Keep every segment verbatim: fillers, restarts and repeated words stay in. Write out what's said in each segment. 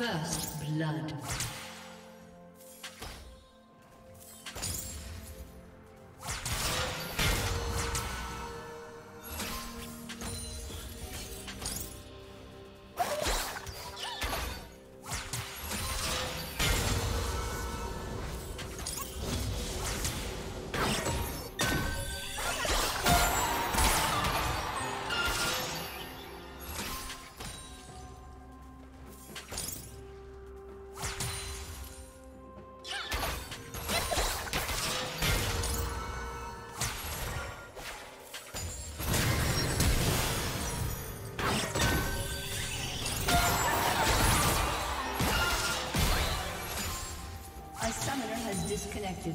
First blood. Disconnected.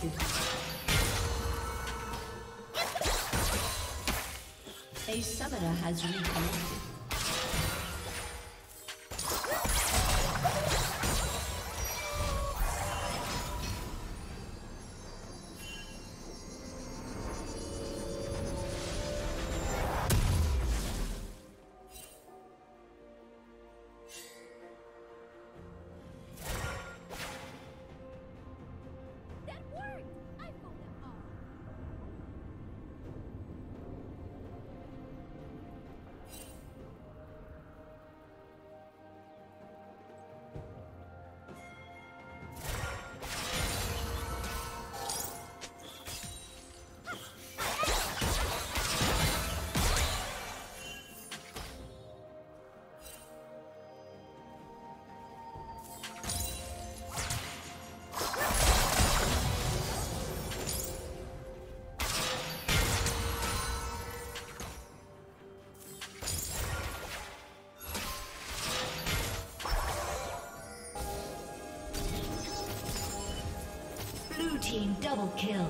detected. A summoner has reconnected. Team double kill.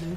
Blue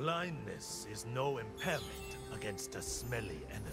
Blindness is no impairment against a smelly enemy.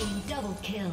Team double kill.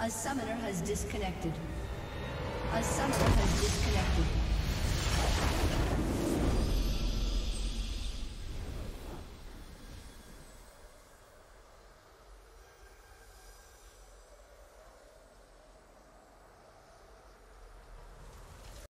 A summoner has disconnected. A summoner has disconnected.